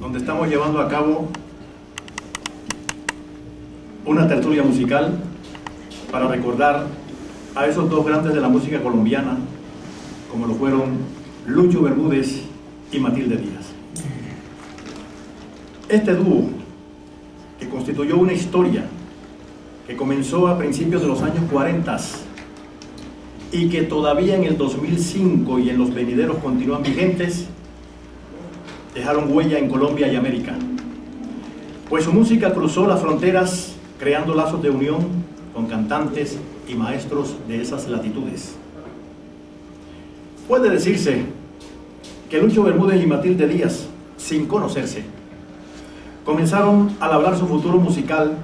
donde estamos llevando a cabo una tertulia musical para recordar a esos dos grandes de la música colombiana, como lo fueron Lucho Bermúdez y Matilde Díaz. Este dúo, que constituyó una historia que comenzó a principios de los años 40 y que todavía en el 2005 y en los venideros continúan vigentes, dejaron huella en Colombia y América, pues su música cruzó las fronteras creando lazos de unión con cantantes y maestros de esas latitudes. Puede decirse que Lucho Bermúdez y Matilde Díaz, sin conocerse, comenzaron a labrar su futuro musical,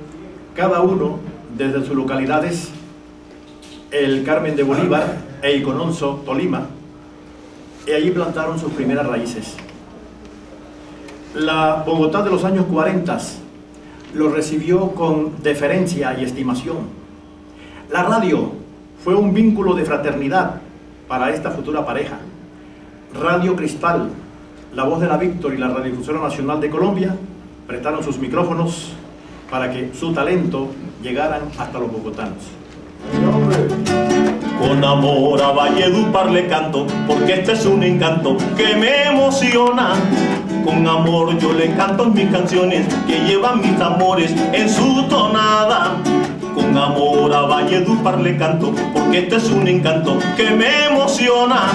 cada uno desde sus localidades, el Carmen de Bolívar e Icononzo, Tolima, y allí plantaron sus primeras raíces. La Bogotá de los años 40 los recibió con deferencia y estimación. La radio fue un vínculo de fraternidad para esta futura pareja. Radio Cristal, la voz de la Víctor y la Radio Difusora Nacional de Colombia prestaron sus micrófonos para que su talento llegaran hasta los bogotanos. Con amor a Valledupar le canto, porque este es un encanto que me emociona. Con amor yo le canto mis canciones, que llevan mis amores en su tonada. Con amor a Valledupar le canto, porque este es un encanto que me emociona.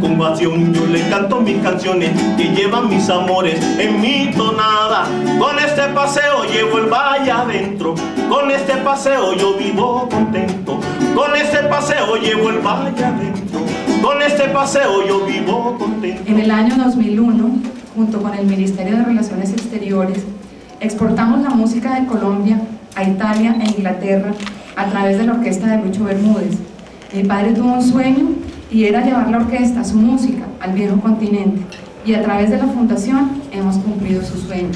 Con pasión yo le canto mis canciones, que llevan mis amores en mi tonada. Con este paseo llevo el valle adentro, con este paseo yo vivo contento. Con este paseo llevo el valle adentro, con este paseo yo vivo contento. En el año 2001, junto con el Ministerio de Relaciones Exteriores, exportamos la música de Colombia a Italia e Inglaterra a través de la orquesta de Lucho Bermúdez. Mi padre tuvo un sueño y era llevar la orquesta, su música, al viejo continente, y a través de la fundación hemos cumplido su sueño.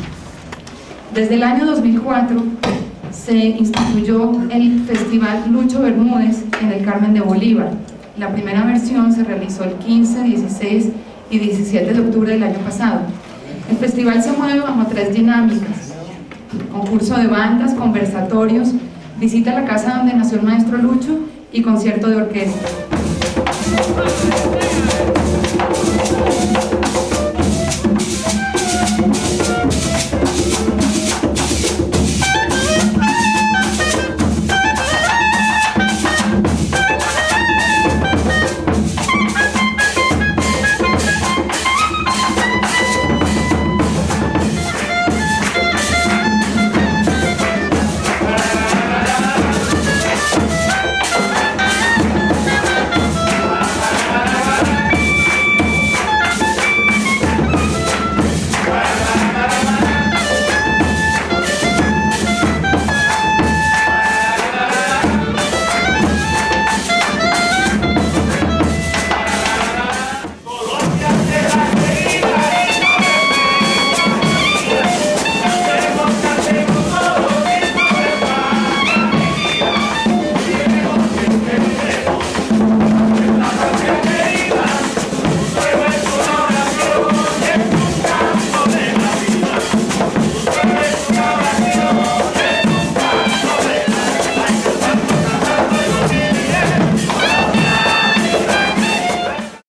Desde el año 2004 se instituyó el Festival Lucho Bermúdez en el Carmen de Bolívar. La primera versión se realizó el 15, 16 y 17 de octubre del año pasado. El festival se mueve bajo tres dinámicas: concurso de bandas, conversatorios, visita a la casa donde nació el maestro Lucho y concierto de orquesta.